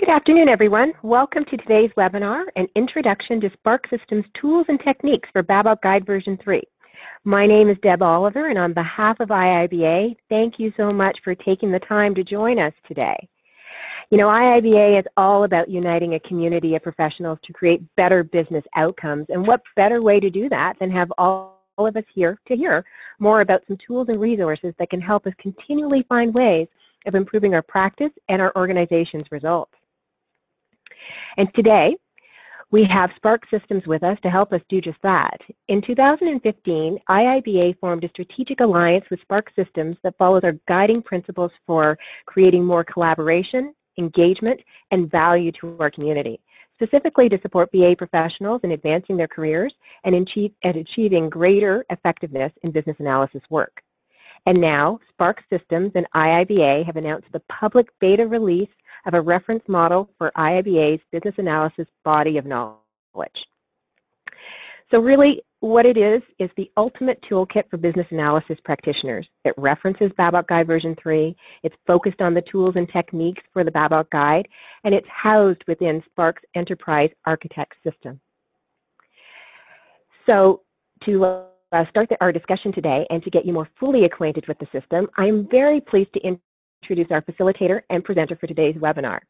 Good afternoon, everyone. Welcome to today's webinar, an introduction to Sparx Systems tools and techniques for BABOK Guide version 3. My name is Deb Oliver, and on behalf of IIBA, thank you so much for taking the time to join us today. You know, IIBA is all about uniting a community of professionals to create better business outcomes, and what better way to do that than have all of us here to hear more about some tools and resources that can help us continually find ways of improving our practice and our organization's results. And today, we have Sparx Systems with us to help us do just that. In 2015, IIBA formed a strategic alliance with Sparx Systems that follows our guiding principles for creating more collaboration, engagement, and value to our community, specifically to support BA professionals in advancing their careers and achieving greater effectiveness in business analysis work. And now, Sparx Systems and IIBA have announced the public beta release of a reference model for IIBA's business analysis body of knowledge. So really, what it is the ultimate toolkit for business analysis practitioners. It references BABOK Guide version 3, it's focused on the tools and techniques for the BABOK Guide, and it's housed within Sparx Enterprise Architect system. So to start our discussion today and to get you more fully acquainted with the system, I'm very pleased to introduce our facilitator and presenter for today's webinar.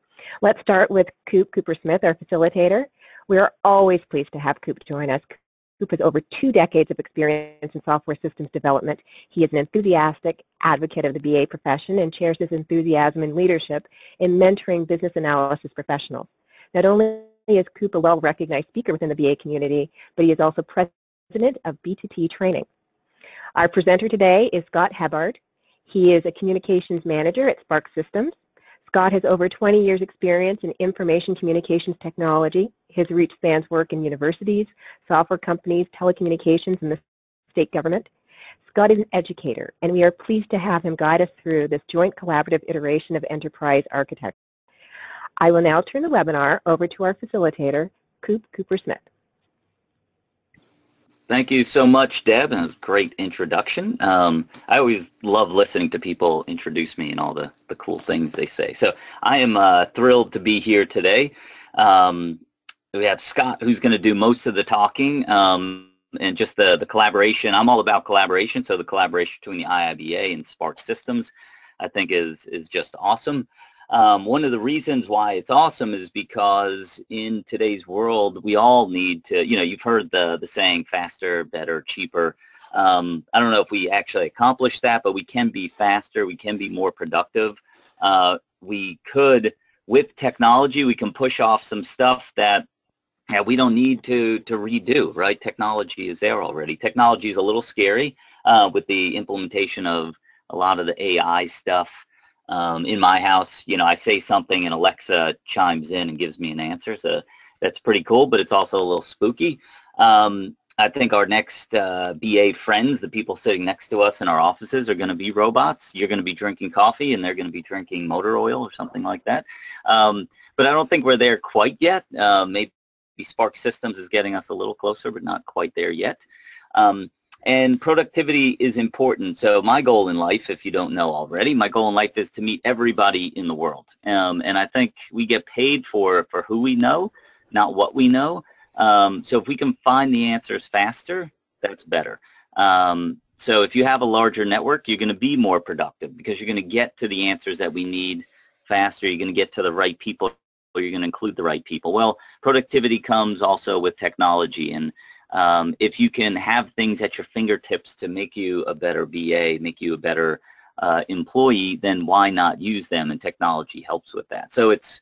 Let's start with Kupe Kupersmith, our facilitator. We are always pleased to have Kupe join us. Kupe has over 2 decades of experience in software systems development. He is an enthusiastic advocate of the BA profession and shares his enthusiasm and leadership in mentoring business analysis professionals. Not only is Kupe a well-recognized speaker within the BA community, but he is also president of B2T Training. Our presenter today is Scott Hebbard. He is a communications manager at Sparx Systems. Scott has over 20 years experience in information communications technology. His reach spans work in universities, software companies, telecommunications, and the state government. Scott is an educator, and we are pleased to have him guide us through this joint collaborative iteration of Enterprise Architect. I will now turn the webinar over to our facilitator, Kupe Kupersmith. Thank you so much, Deb, and a great introduction. I always love listening to people introduce me and all the cool things they say. So I am thrilled to be here today. We have Scott, who's going to do most of the talking and just the collaboration. I'm all about collaboration, so the collaboration between the IIBA and Sparx Systems, I think, is just awesome. One of the reasons why it's awesome is because in today's world, we all need to, you know, you've heard the saying, faster, better, cheaper. I don't know if we actually accomplish that, but we can be faster. We can be more productive. We could, with technology, we can push off some stuff that we don't need to redo, right? Technology is there already. Technology is a little scary with the implementation of a lot of the AI stuff. In my house, you know, I say something and Alexa chimes in and gives me an answer, so that's pretty cool, but it's also a little spooky. I think our next BA friends, the people sitting next to us in our offices, are going to be robots. You're going to be drinking coffee and they're going to be drinking motor oil or something like that. But I don't think we're there quite yet. Maybe Sparx Systems is getting us a little closer, but not quite there yet. And productivity is important. So my goal in life, if you don't know already, my goal in life is to meet everybody in the world. And I think we get paid for who we know, not what we know. So if we can find the answers faster, that's better. So if you have a larger network, you're going to be more productive because you're going to get to the answers that we need faster. You're going to get to the right people, or you're going to include the right people. Well, productivity comes also with technology, and if you can have things at your fingertips to make you a better BA, make you a better employee, then why not use them? And technology helps with that. So it's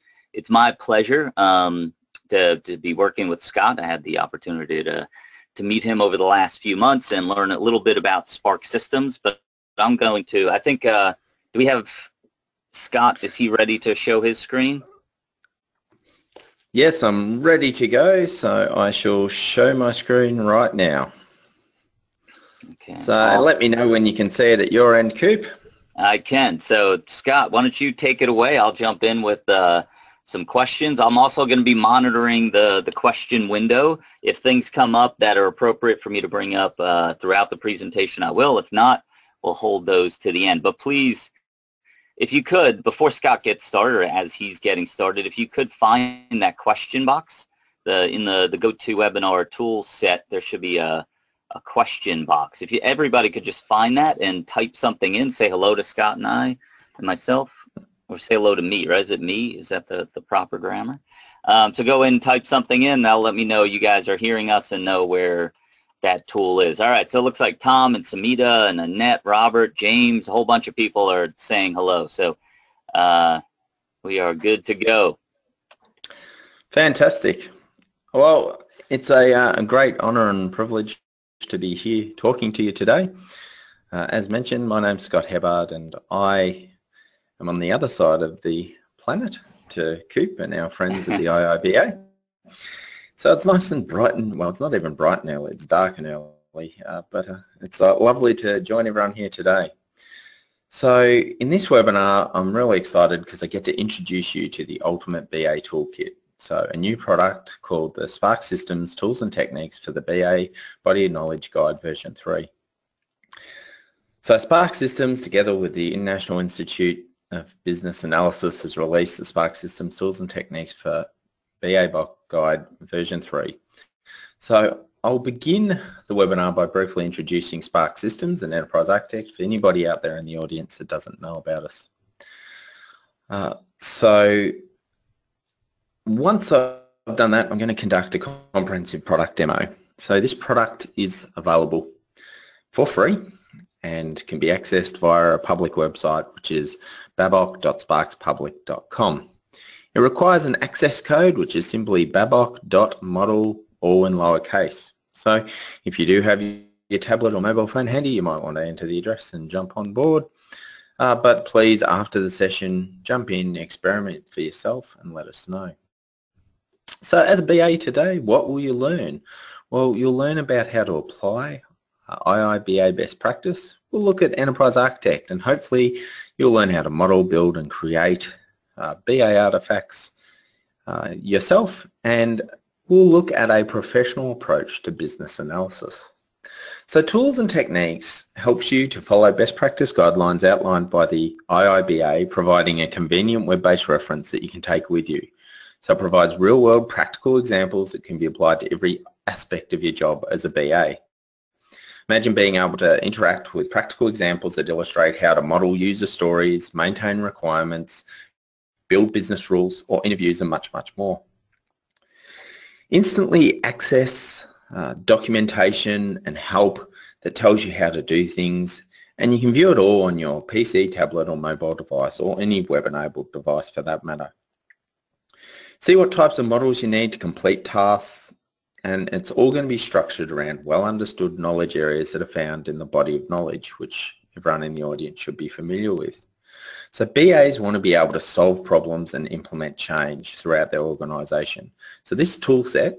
my pleasure to be working with Scott. I had the opportunity to meet him over the last few months and learn a little bit about Sparx Systems. But I'm going to, I think, do we have Scott? Is he ready to show his screen? Yes, I'm ready to go, so I shall show my screen right now. Okay. So let me know when you can see it at your end, Kupe. I can. So Scott, why don't you take it away? I'll jump in with some questions. I'm also going to be monitoring the question window. If things come up that are appropriate for me to bring up throughout the presentation, I will. If not, we'll hold those to the end. But please, if you could, before Scott gets started, or as he's getting started, if you could find that question box, in the GoToWebinar tool set, there should be a question box. If you, everybody could just find that and type something in, say hello to Scott and I and myself, or say hello to me, right? Is it me? Is that the proper grammar? So go in and type something in. That'll let me know you guys are hearing us and know where that tool is. All right, so it looks like Tom and Samita and Annette, Robert, James, a whole bunch of people are saying hello. So we are good to go. Fantastic. Well, it's a great honor and privilege to be here talking to you today. As mentioned, my name's Scott Hebbard, and I am on the other side of the planet to Kupe and our friends at the IIBA. So it's nice and bright, and well, it's not even bright now, it's dark and early, but it's lovely to join everyone here today. So in this webinar, I'm really excited because I get to introduce you to the Ultimate BA Toolkit. So a new product called the Sparx Systems Tools and Techniques for the BA Body of Knowledge Guide version 3. So Sparx Systems, together with the International Institute of Business Analysis, has released the Sparx Systems Tools and Techniques for BABOK Guide version 3. So I'll begin the webinar by briefly introducing Sparx Systems and Enterprise Architect for anybody out there in the audience that doesn't know about us. So once I've done that, I'm going to conduct a comprehensive product demo. So this product is available for free and can be accessed via a public website, which is babok.sparxpublic.com. It requires an access code, which is simply babok.model, all in lowercase. So if you do have your tablet or mobile phone handy, you might want to enter the address and jump on board. But please, after the session, jump in, experiment for yourself, and let us know. So as a BA today, what will you learn? Well, you'll learn about how to apply IIBA best practice. We'll look at Enterprise Architect, and hopefully you'll learn how to model, build, and create BA artifacts yourself, and we'll look at a professional approach to business analysis. So Tools and Techniques helps you to follow best practice guidelines outlined by the IIBA, providing a convenient web-based reference that you can take with you. So it provides real-world practical examples that can be applied to every aspect of your job as a BA. Imagine being able to interact with practical examples that illustrate how to model user stories, maintain requirements, build business rules or interviews, and much, much more. Instantly access documentation and help that tells you how to do things, and you can view it all on your PC, tablet or mobile device, or any web-enabled device for that matter. See what types of models you need to complete tasks, and it's all going to be structured around well-understood knowledge areas that are found in the body of knowledge, which everyone in the audience should be familiar with. So BAs want to be able to solve problems and implement change throughout their organisation. So this tool set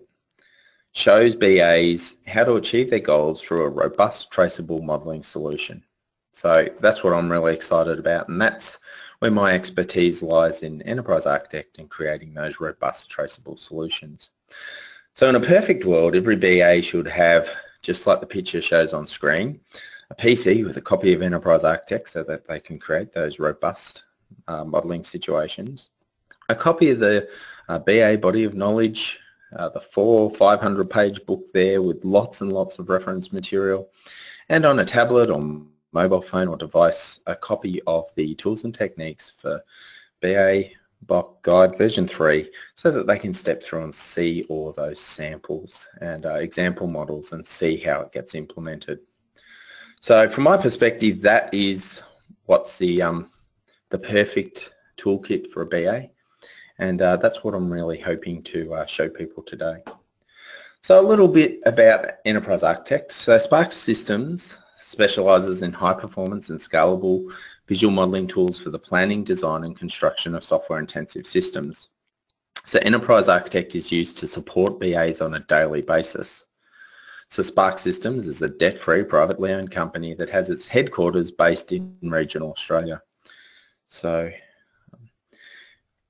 shows BAs how to achieve their goals through a robust, traceable modelling solution. So that's what I'm really excited about, and that's where my expertise lies in Enterprise Architect and creating those robust, traceable solutions. So in a perfect world, every BA should have, just like the picture shows on screen, a PC with a copy of Enterprise Architect so that they can create those robust modelling situations, a copy of the BA Body of Knowledge, the 400- or 500- page book there with lots and lots of reference material, and on a tablet or mobile phone or device, a copy of the Tools and Techniques for BABOK Guide version 3 so that they can step through and see all those samples and example models and see how it gets implemented. So from my perspective, that is what's the perfect toolkit for a BA, and that's what I'm really hoping to show people today. So a little bit about Enterprise Architect. So Sparx Systems specialises in high performance and scalable visual modelling tools for the planning, design and construction of software intensive systems. So Enterprise Architect is used to support BAs on a daily basis. So Sparx Systems is a debt-free, privately owned company that has its headquarters based in regional Australia. So,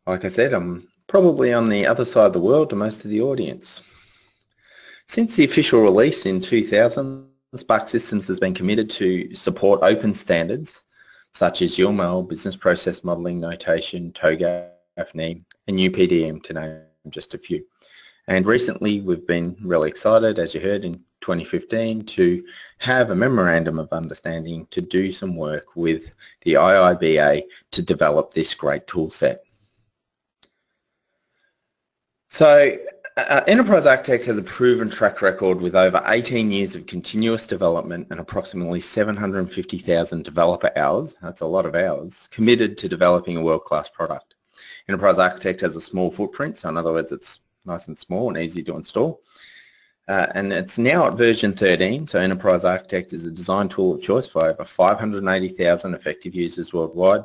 like I said, I'm probably on the other side of the world to most of the audience. Since the official release in 2000, Sparx Systems has been committed to support open standards such as UML, business process modeling, notation, TOGAF, NEAM, and UPDM, to name just a few. And recently we've been really excited, as you heard, in 2015 to have a memorandum of understanding to do some work with the IIBA to develop this great tool set. So Enterprise Architect has a proven track record with over 18 years of continuous development and approximately 750,000 developer hours, that's a lot of hours, committed to developing a world-class product. Enterprise Architect has a small footprint, so in other words it's nice and small and easy to install. And it's now at version 13, so Enterprise Architect is a design tool of choice for over 580,000 effective users worldwide.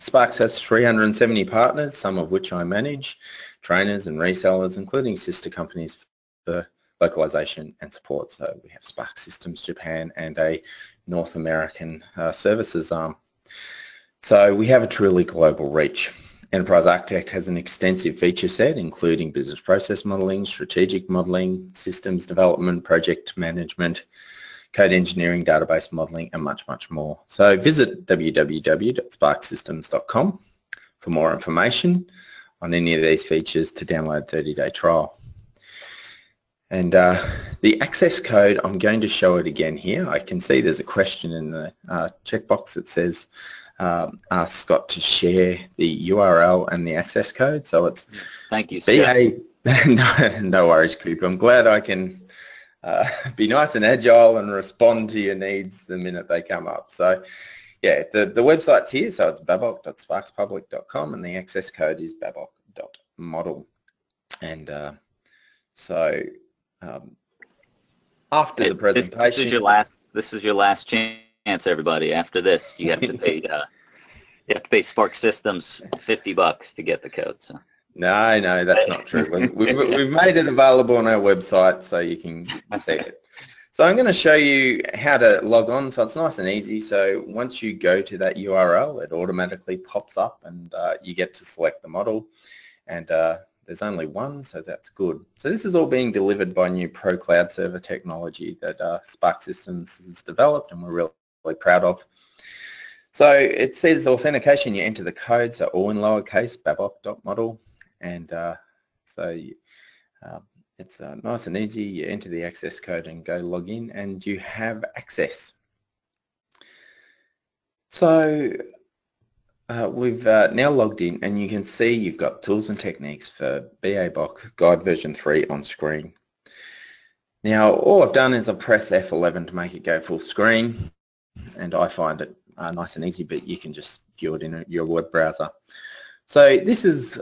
Sparx has 370 partners, some of which I manage, trainers and resellers, including sister companies for localization and support. So we have Sparx Systems Japan and a North American services arm. So we have a truly global reach. Enterprise Architect has an extensive feature set, including business process modelling, strategic modelling, systems development, project management, code engineering, database modelling, and much, much more. So visit www.sparxsystems.com for more information on any of these features to download a 30-day trial. And the access code, I'm going to show it again here. I can see there's a question in the checkbox that says, ask Scott to share the URL and the access code. So it's thank you, Scott. No worries, Kupe. I'm glad I can be nice and agile and respond to your needs the minute they come up. So yeah, the website's here. So it's babok.sparxpublic.com and the access code is babok.model. And after the presentation, this is your last chance. Everybody, after this, you have to pay. You have to pay Sparx Systems $50 to get the code. So. No, that's not true. We've made it available on our website, so you can see it. So I'm going to show you how to log on. So it's nice and easy. So once you go to that URL, it automatically pops up, and you get to select the model. And there's only one, so that's good. So this is all being delivered by new ProCloud server technology that Sparx Systems has developed, and we're really proud of. So it says authentication, you enter the code, so all in lowercase, babok.model, and it's nice and easy. You enter the access code and go log in and you have access. So we've now logged in and you can see you've got tools and techniques for BABOK guide version 3 on screen. Now all I've done is I've pressed F11 to make it go full screen. And I find it nice and easy, but you can just view it in your web browser. So this is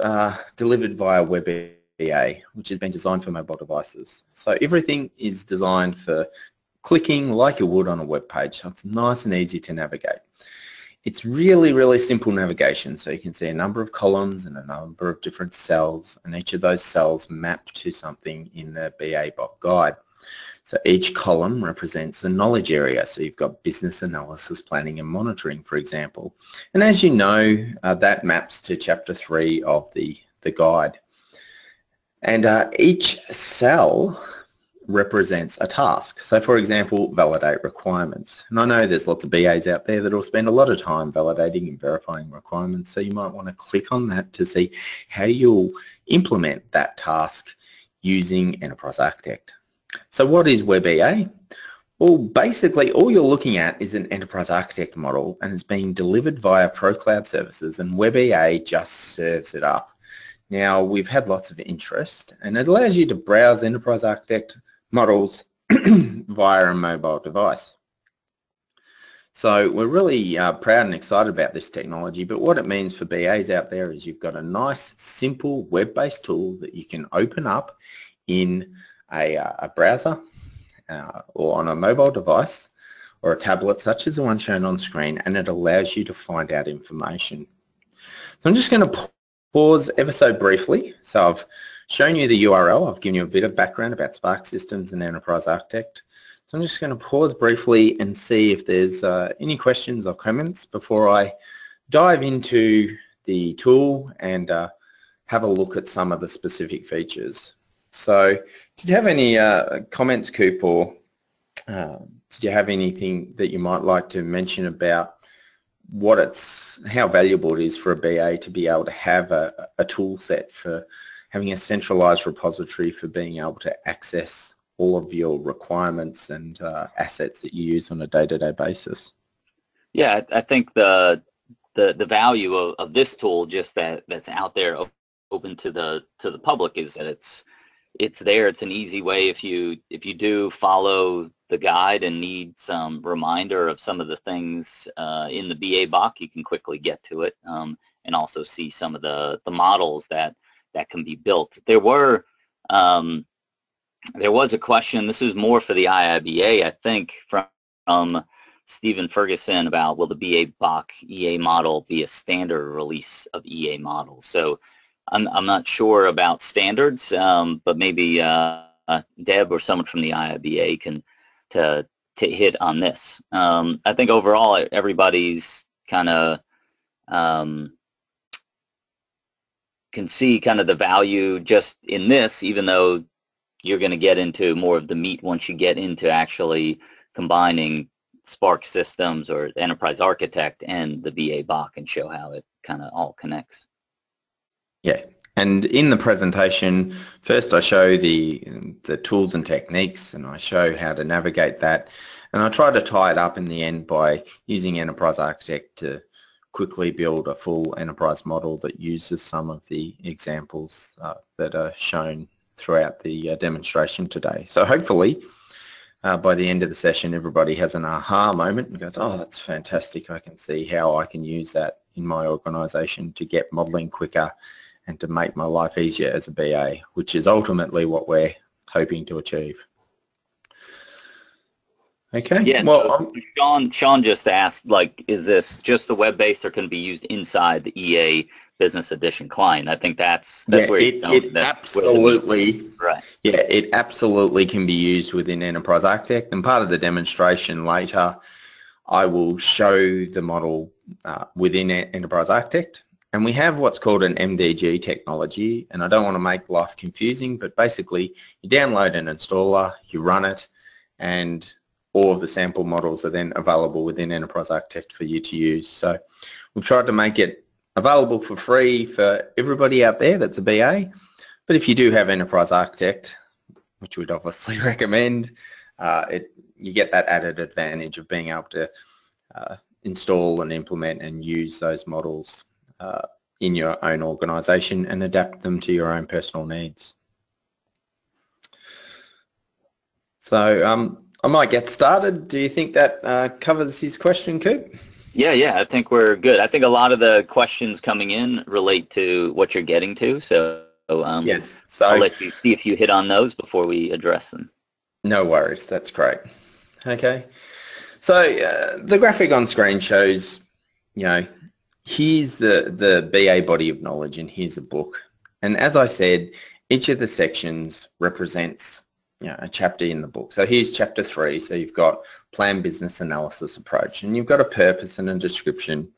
delivered via WebEA, which has been designed for mobile devices. So everything is designed for clicking like you would on a web page. So it's nice and easy to navigate. It's really, really simple navigation. So you can see a number of columns and a number of different cells, and each of those cells map to something in the BABOK guide. So each column represents a knowledge area. So you've got business analysis, planning and monitoring, for example. And as you know, that maps to chapter 3 of the guide. And each cell represents a task. So for example, validate requirements. And I know there's lots of BAs out there that will spend a lot of time validating and verifying requirements. So you might want to click on that to see how you'll implement that task using Enterprise Architect. So what is WebEA? Well, basically all you're looking at is an Enterprise Architect model, and it's being delivered via ProCloud services, and WebEA just serves it up. Now we've had lots of interest, and it allows you to browse Enterprise Architect models via a mobile device. So we're really proud and excited about this technology, but what it means for BAs out there is you've got a nice, simple web-based tool that you can open up in a browser or on a mobile device or a tablet such as the one shown on screen, and it allows you to find out information. So I'm just going to pause ever so briefly. So I've shown you the URL, I've given you a bit of background about Sparx Systems and Enterprise Architect. So I'm just going to pause briefly and see if there's any questions or comments before I dive into the tool and have a look at some of the specific features. So, did you have any comments, Kupe, or did you have anything that you might like to mention about what it's, how valuable it is for a BA to be able to have a tool set for having a centralized repository for being able to access all of your requirements and assets that you use on a day-to-day basis. Yeah, I think the value of this tool, just that's out there, open to the public, is that it's there. It's an easy way if you do follow the guide and need some reminder of some of the things in the BABOK, you can quickly get to it and also see some of the models that can be built. There was a question. This is more for the IIBA, I think, from Stephen Ferguson about will the BABOK EA model be a standard release of EA models. So I'm not sure about standards, but maybe Deb or someone from the IIBA can to hit on this. I think overall everybody's kind of can see kind of the value just in this, even though you're going to get into more of the meat once you get into actually combining Sparx Systems or Enterprise Architect and the BABOK and show how it kind of all connects. Yeah, and in the presentation, first I show the tools and techniques, and I show how to navigate that, and I try to tie it up in the end by using Enterprise Architect to quickly build a full enterprise model that uses some of the examples that are shown throughout the demonstration today. So hopefully by the end of the session, everybody has an aha moment and goes, oh, that's fantastic. I can see how I can use that in my organisation to get modelling quicker and to make my life easier as a BA, which is ultimately what we're hoping to achieve. Okay. Yeah, well, so Sean just asked, like, is this just the web-based or can be used inside the EA Business Edition client? I think that's yeah, where it absolutely, right. Yeah, it absolutely can be used within Enterprise Architect, and part of the demonstration later I will show the model within Enterprise Architect, and we have what's called an MDG technology, and I don't want to make life confusing, but basically you download an installer, you run it, and all of the sample models are then available within Enterprise Architect for you to use. So we've tried to make it available for free for everybody out there that's a BA, but if you do have Enterprise Architect, which we'd obviously recommend, you get that added advantage of being able to install and implement and use those models in your own organisation and adapt them to your own personal needs. So I might get started. Do you think that covers his question, Coop? Yeah, I think we're good. I think a lot of the questions coming in relate to what you're getting to, so yes. So I'll let you see if you hit on those before we address them. No worries, that's great. Okay, so the graphic on screen shows, you know, here's the BA body of knowledge and here's a book. And as I said, each of the sections represents, you know, a chapter in the book. So here's chapter 3. So you've got plan, business analysis approach, and you've got a purpose and a description,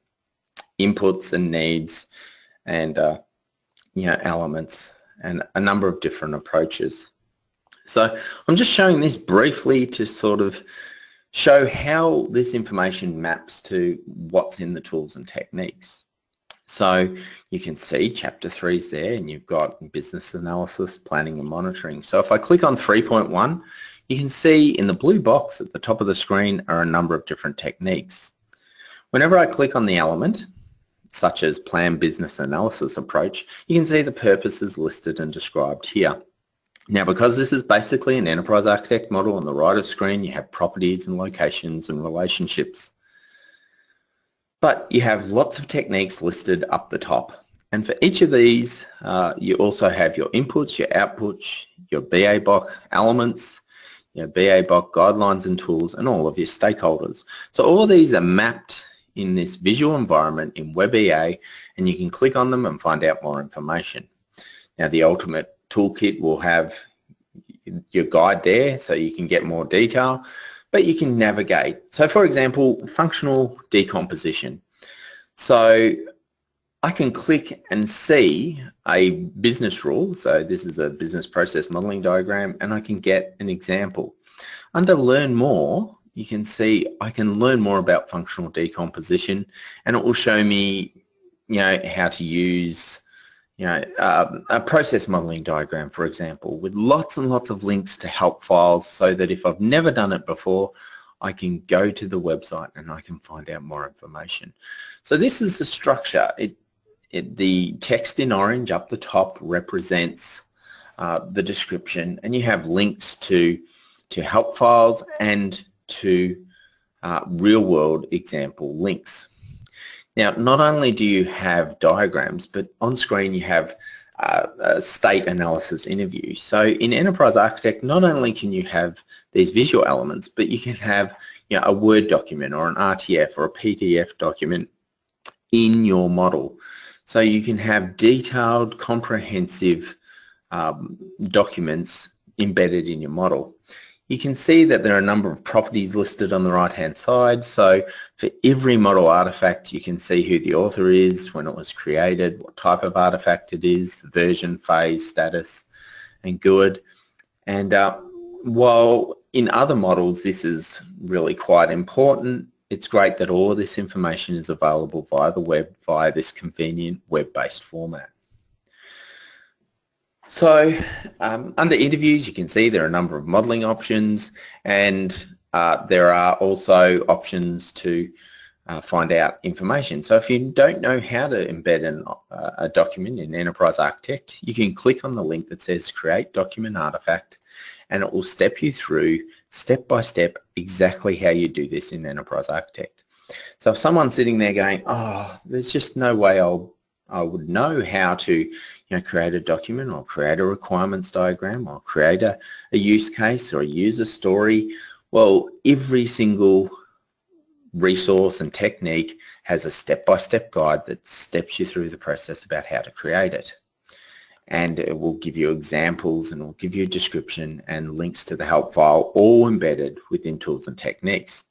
inputs and needs, and you know, elements, and a number of different approaches. So I'm just showing this briefly to sort of show how this information maps to what's in the tools and techniques. So you can see chapter 3 is there, and you've got business analysis, planning and monitoring. So if I click on 3.1, you can see in the blue box at the top of the screen are a number of different techniques. Whenever I click on the element, such as plan, business analysis approach, you can see the purposes listed and described here. Now, because this is basically an Enterprise Architect model, on the right of screen you have properties and locations and relationships. But you have lots of techniques listed up the top. And for each of these, you also have your inputs, your outputs, your BABOK elements, your BABOK guidelines and tools, and all of your stakeholders. So all of these are mapped in this visual environment in WebEA, and you can click on them and find out more information. Now, the ultimate toolkit will have your guide there, so you can get more detail, but you can navigate. So for example, functional decomposition. So I can click and see a business rule. So this is a business process modeling diagram, and I can get an example. Under learn more, you can see I can learn more about functional decomposition, and it will show me, you know, how to use, you know, a process modeling diagram, for example, with lots and lots of links to help files, so that if I've never done it before, I can go to the website and I can find out more information. So this is the structure. The text in orange up the top represents the description, and you have links to help files and to real-world example links. Now, not only do you have diagrams, but on screen you have a state analysis interview. So in Enterprise Architect, not only can you have these visual elements, but you can have, you know, a Word document or an RTF or a PDF document in your model. So you can have detailed, comprehensive documents embedded in your model. You can see that there are a number of properties listed on the right-hand side. So for every model artifact, you can see who the author is, when it was created, what type of artifact it is, version, phase, status, and GUID. And while in other models this is really quite important, it's great that all of this information is available via the web, via this convenient web-based format. So under interviews, you can see there are a number of modelling options, and there are also options to find out information. So if you don't know how to embed a document in Enterprise Architect, you can click on the link that says Create Document Artifact, and it will step you through step by step exactly how you do this in Enterprise Architect. So if someone's sitting there going, oh, there's just no way I would know how to, you know, create a document or create a requirements diagram or create a use case or a user story. Well, every single resource and technique has a step-by-step guide that steps you through the process about how to create it. And it will give you examples, and it will give you a description and links to the help file, all embedded within tools and techniques.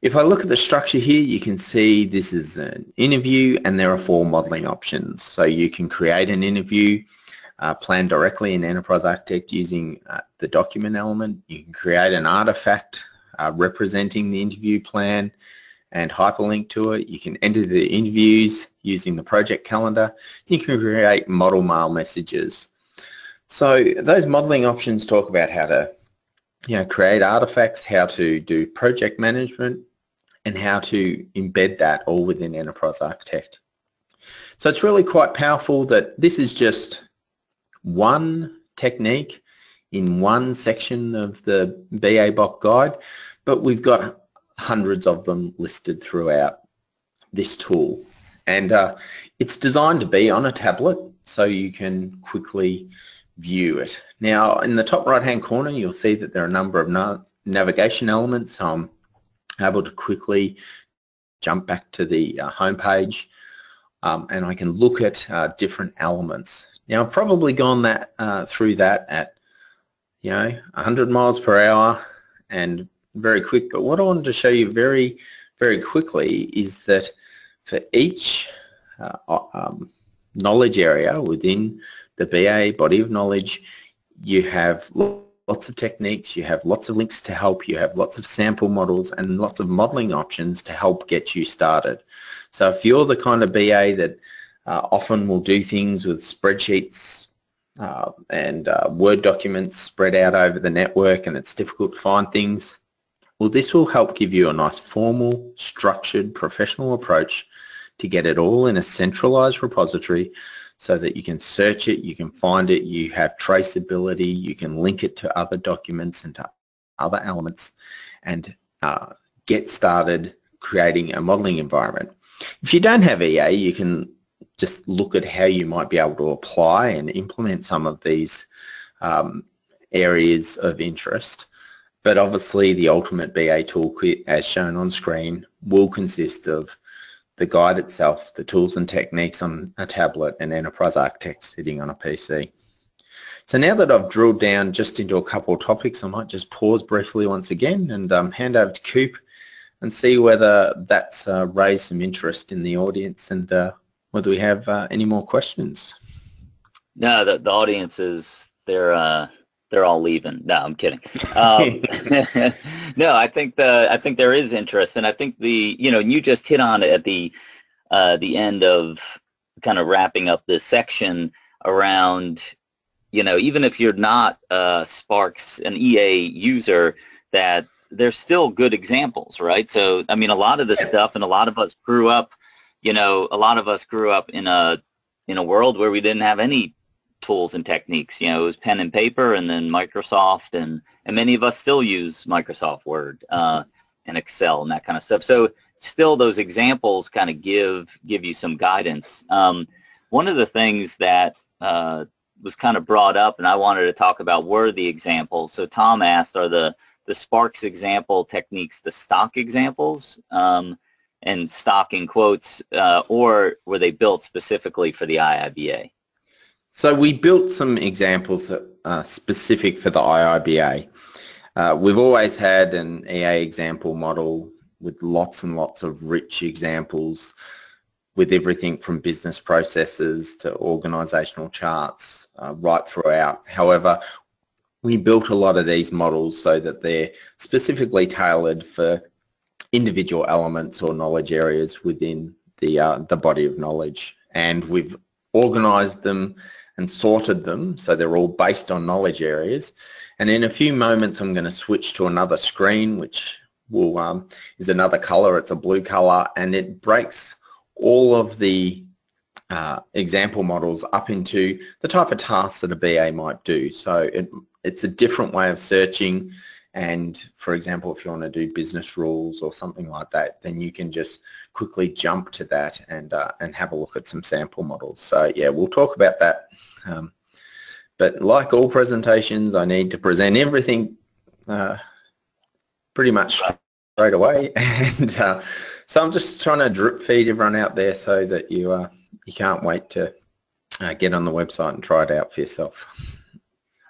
If I look at the structure here, you can see this is an interview, and there are 4 modelling options. So you can create an interview plan directly in Enterprise Architect using the document element. You can create an artefact representing the interview plan and hyperlink to it. You can enter the interviews using the project calendar. You can create model mail messages. So those modelling options talk about how to, you know, create artefacts, how to do project management, and how to embed that all within Enterprise Architect. So it's really quite powerful that this is just one technique in one section of the BABOK guide, but we've got hundreds of them listed throughout this tool. And it's designed to be on a tablet, so you can quickly view it. Now, in the top right-hand corner, you'll see that there are a number of navigation elements. So I'm able to quickly jump back to the home page, and I can look at different elements. Now, I've probably gone that through that at, you know, 100 miles per hour and very quick. But what I wanted to show you very, very quickly is that for each knowledge area within the BA body of knowledge, you have lots of techniques, you have lots of links to help, you have lots of sample models and lots of modelling options to help get you started. So if you're the kind of BA that often will do things with spreadsheets and Word documents spread out over the network and it's difficult to find things, well, this will help give you a nice formal, structured, professional approach to get it all in a centralised repository, so that you can search it, you can find it, you have traceability, you can link it to other documents and to other elements, and get started creating a modelling environment. If you don't have EA, you can just look at how you might be able to apply and implement some of these areas of interest. But obviously the ultimate BA toolkit, as shown on screen, will consist of the guide itself, the tools and techniques on a tablet, and Enterprise Architect sitting on a PC. So now that I've drilled down just into a couple of topics, I might just pause briefly once again and hand over to Kupe and see whether that's raised some interest in the audience and whether we have any more questions. No, the audience is, they're they're all leaving. No, I'm kidding. No, I think there is interest, and I think the you just hit on it at the end of kind of wrapping up this section around even if you're not Sparx an EA user, that there's still good examples, right? So I mean, a lot of this stuff, and a lot of us grew up, a lot of us grew up in a world where we didn't have any tools and techniques. It was pen and paper, and then Microsoft, and many of us still use Microsoft Word and Excel and that kind of stuff. So still, those examples kind of give you some guidance. One of the things that was kind of brought up, and I wanted to talk about, were the examples. So Tom asked, are the Sparx example techniques the stock examples, and stock in quotes, or were they built specifically for the IIBA? So we built some examples that are specific for the IIBA. We've always had an EA example model with lots and lots of rich examples, with everything from business processes to organisational charts right throughout. However, we built a lot of these models so that they're specifically tailored for individual elements or knowledge areas within the body of knowledge, and we've organised them and sorted them so they're all based on knowledge areas. And in a few moments I'm going to switch to another screen, which will is another colour. It's a blue colour, and it breaks all of the example models up into the type of tasks that a BA might do. So it's a different way of searching, and for example, if you want to do business rules or something like that, then you can just quickly jump to that and have a look at some sample models. So yeah, we'll talk about that. But like all presentations, I need to present everything pretty much straight away, and so I'm just trying to drip feed everyone out there so that you can't wait to get on the website and try it out for yourself.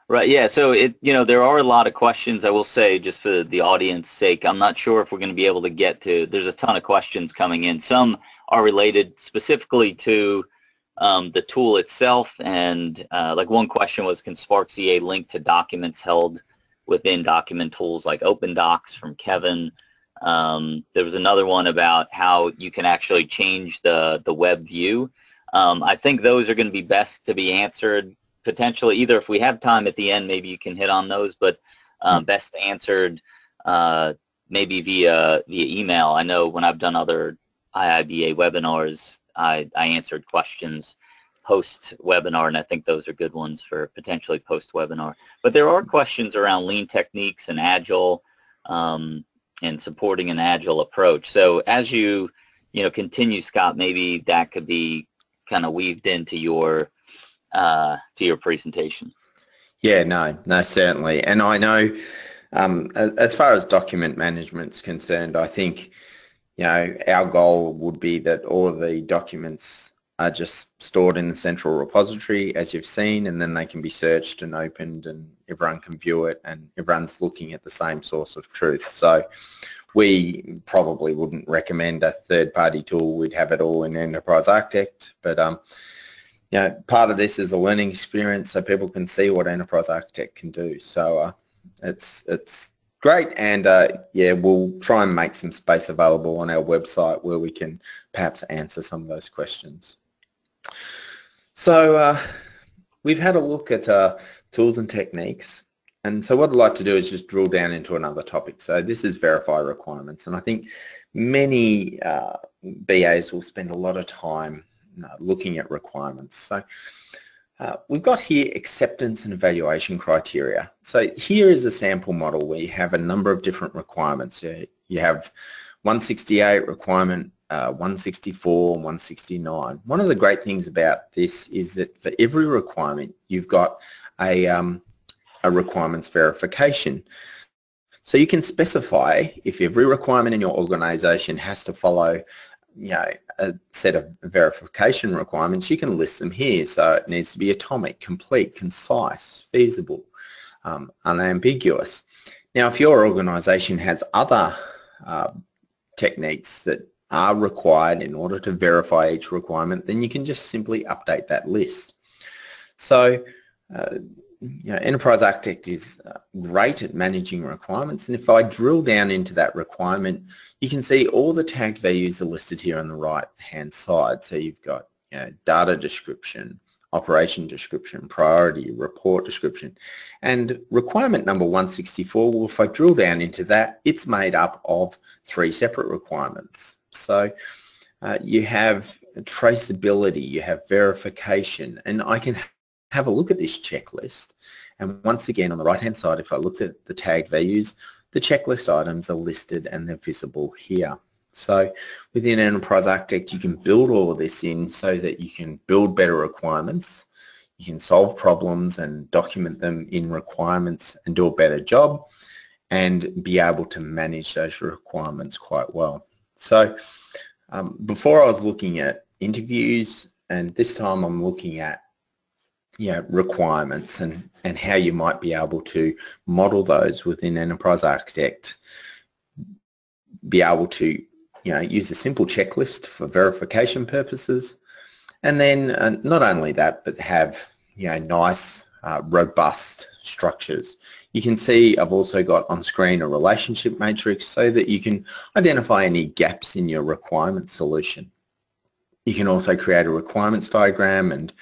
Right, yeah, so there are a lot of questions. I will say, just for the audience's sake, I'm not sure if we're going to be able to get to, there's a ton of questions coming in. Some are related specifically to the tool itself, and like one question was, can Sparx EA link to documents held within document tools like OpenDocs, from Kevin? There was another one about how you can actually change the web view. I think those are going to be best to be answered potentially, either if we have time at the end, maybe you can hit on those, but best answered maybe via email. I know when I've done other IIBA webinars, I answered questions post-webinar, and I think those are good ones for potentially post-webinar. But there are questions around lean techniques and agile and supporting an agile approach. So as you continue, Scott, maybe that could be kind of weaved into your presentation. Yeah, no, certainly. And I know as far as document management's concerned, I think our goal would be that all of the documents are just stored in the central repository, as you've seen, and then they can be searched and opened, and everyone can view it, and everyone's looking at the same source of truth. So we probably wouldn't recommend a third-party tool. We'd have it all in Enterprise Architect, but part of this is a learning experience, so people can see what Enterprise Architect can do. So it's great, and yeah, we'll try and make some space available on our website where we can perhaps answer some of those questions. So we've had a look at tools and techniques, and so what I'd like to do is just drill down into another topic. So this is verify requirements, and I think many BAs will spend a lot of time looking at requirements. So we've got here acceptance and evaluation criteria. So here is a sample model where you have a number of different requirements. You have 168 requirement, 164, 169. One of the great things about this is that for every requirement you've got a requirements verification. So you can specify if every requirement in your organisation has to follow a set of verification requirements, you can list them here. So it needs to be atomic, complete, concise, feasible, unambiguous. Now, if your organisation has other techniques that are required in order to verify each requirement, then you can just simply update that list. So you know, Enterprise Architect is great at managing requirements, and if I drill down into that requirement, you can see all the tag values are listed here on the right-hand side. So you've got, you know, data description, operation description, priority, report description, and requirement number 164, well, if I drill down into that, it's made up of 3 separate requirements. So you have traceability, you have verification, and I can have a look at this checklist, and once again on the right hand side, if I looked at the tag values, the checklist items are listed and they're visible here. So within Enterprise Architect, you can build all of this in so that you can build better requirements, you can solve problems and document them in requirements and do a better job and be able to manage those requirements quite well. So before I was looking at interviews, and this time I'm looking at, you know, requirements and how you might be able to model those within Enterprise Architect, be able to, you know, use a simple checklist for verification purposes, and then not only that, but have, you know, nice robust structures. You can see I've also got on screen a relationship matrix so that you can identify any gaps in your requirement solution. You can also create a requirements diagram and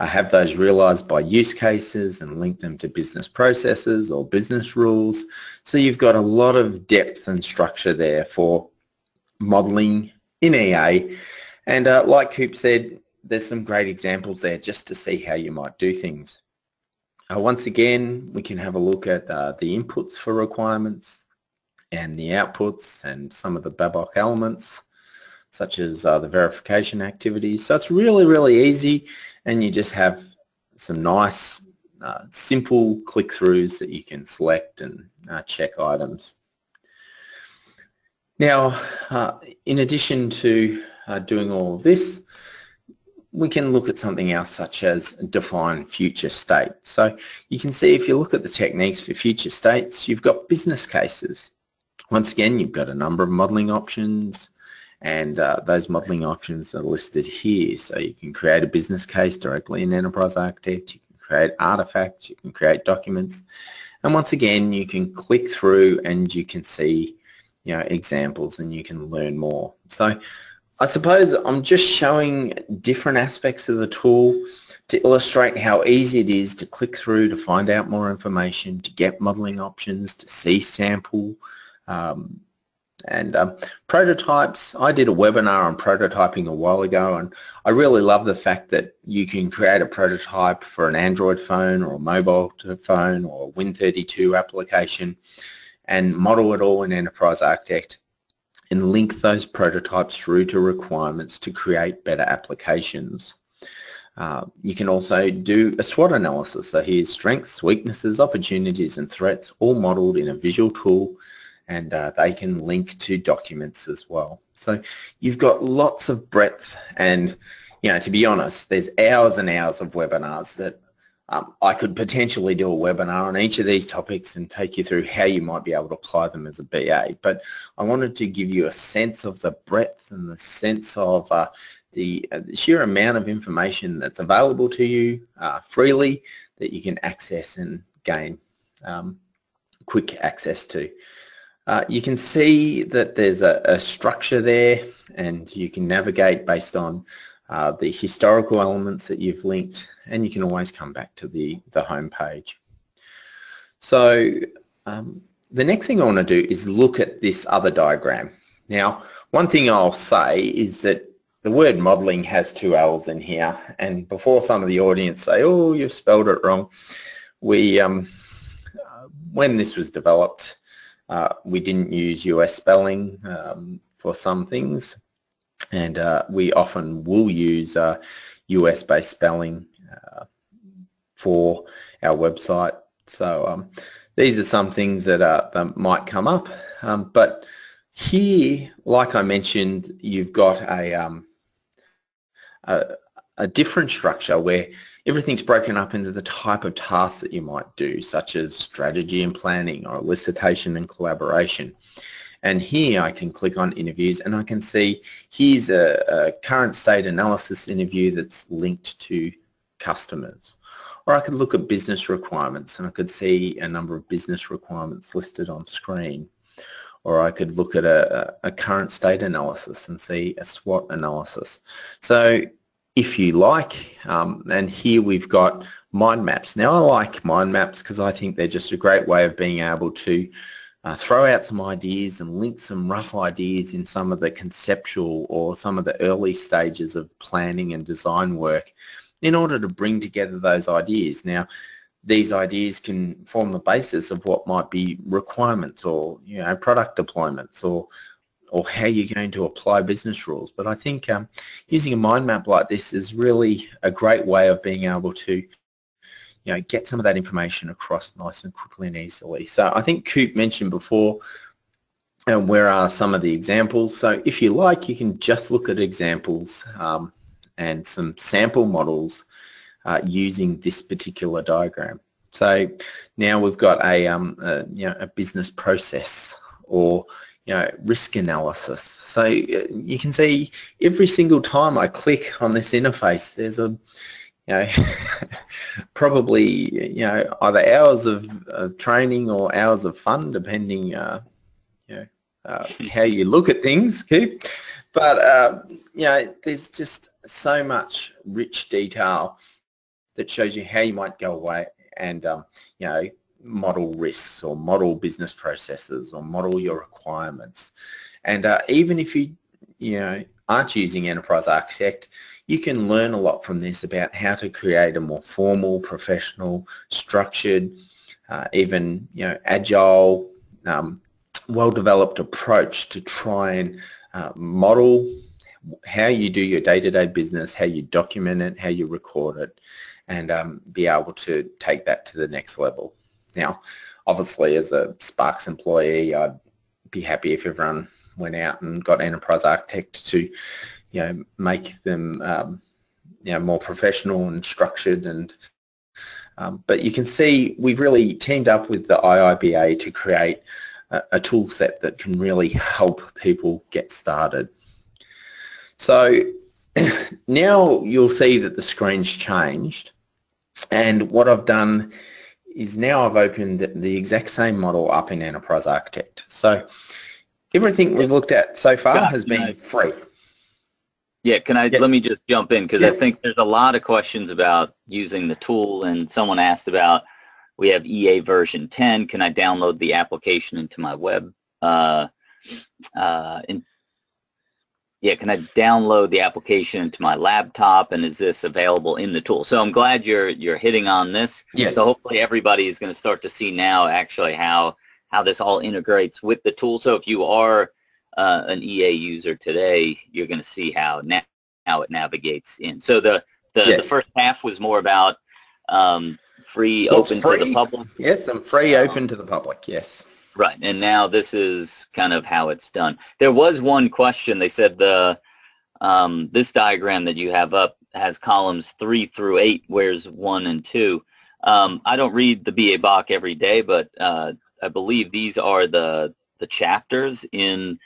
have those realized by use cases and link them to business processes or business rules. So you've got a lot of depth and structure there for modeling in EA. And like Kupe said, there's some great examples there just to see how you might do things. Once again, we can have a look at the inputs for requirements and the outputs and some of the BABOK elements, such as the verification activities. So it's really, really easy, and you just have some nice, simple click-throughs that you can select and check items. Now, in addition to doing all of this, we can look at something else such as define future state. So you can see if you look at the techniques for future states, you've got business cases. Once again, you've got a number of modelling options, and those modelling options are listed here. So you can create a business case directly in Enterprise Architect, you can create artifacts, you can create documents, and once again you can click through and you can see, you know, examples and you can learn more. So I suppose I'm just showing different aspects of the tool to illustrate how easy it is to click through, to find out more information, to get modelling options, to see sample, and prototypes. I did a webinar on prototyping a while ago, and I really love the fact that you can create a prototype for an Android phone or a mobile phone or a Win32 application and model it all in Enterprise Architect and link those prototypes through to requirements to create better applications. You can also do a SWOT analysis. So here's strengths, weaknesses, opportunities and threats, all modeled in a visual tool, and they can link to documents as well. So you've got lots of breadth, and, you know, to be honest, there's hours and hours of webinars that I could potentially do a webinar on each of these topics and take you through how you might be able to apply them as a BA. But I wanted to give you a sense of the breadth and the sense of the sheer amount of information that's available to you freely that you can access and gain quick access to. You can see that there's a structure there, and you can navigate based on the historical elements that you've linked, and you can always come back to the home page. So the next thing I want to do is look at this other diagram. Now, one thing I'll say is that the word modelling has 2 L's in here, and before some of the audience say, oh, you've spelled it wrong, we, when this was developed, we didn't use US spelling for some things, and we often will use US-based spelling for our website. So these are some things that, that might come up, but here, like I mentioned, you've got a different structure where everything's broken up into the type of tasks that you might do, such as strategy and planning or elicitation and collaboration. And here I can click on interviews, and I can see here's a current state analysis interview that's linked to customers. or I could look at business requirements, and I could see a number of business requirements listed on screen. Or I could look at a current state analysis and see a SWOT analysis. So if you like, and here we've got mind maps. Now I like mind maps because I think they're just a great way of being able to throw out some ideas and link some rough ideas in some of the conceptual or some of the early stages of planning and design work in order to bring together those ideas. Now, these ideas can form the basis of what might be requirements or, you know, product deployments or how you're going to apply business rules. But I think using a mind map like this is really a great way of being able to, you know, get some of that information across nice and quickly and easily. So I think Kupe mentioned before, where are some of the examples? So if you like, you can just look at examples and some sample models using this particular diagram. So now we've got a you know, a business process or, you know, risk analysis. So you can see every single time I click on this interface, there's a, you know, probably, you know, either hours of training or hours of fun, depending you know, how you look at things, Kupe. But you know, there's just so much rich detail that shows you how you might go away and you know, model risks or model business processes or model your requirements. And even if you know, aren't using Enterprise Architect, you can learn a lot from this about how to create a more formal, professional, structured, even, you know, agile, well-developed approach to try and model how you do your day-to-day business, how you document it, how you record it, and be able to take that to the next level. Now, obviously, as a Sparx employee, I'd be happy if everyone went out and got Enterprise Architect to, you know, make them, you know, more professional and structured. And but you can see we've really teamed up with the IIBA to create a tool set that can really help people get started. So now you'll see that the screen's changed, and what I've done is now I've opened the exact same model up in Enterprise Architect. So everything we've looked at so far has been free. Yeah, can I, let me just jump in, because I think there's a lot of questions about using the tool, and someone asked about, we have EA version 10, can I download the application into my web? Yeah, can I download the application into my laptop, and is this available in the tool? So I'm glad you're hitting on this. Yes. So hopefully everybody is going to start to see now actually how this all integrates with the tool. So if you are an EA user today, you're going to see how it navigates in. So the first half was more about free, open to the public. Yes, and free, open to the public, yes. Right, and now this is kind of how it's done. There was one question. They said the this diagram that you have up has columns 3 through 8, where's 1 and 2? I don't read the BABOK every day, but I believe these are the chapters in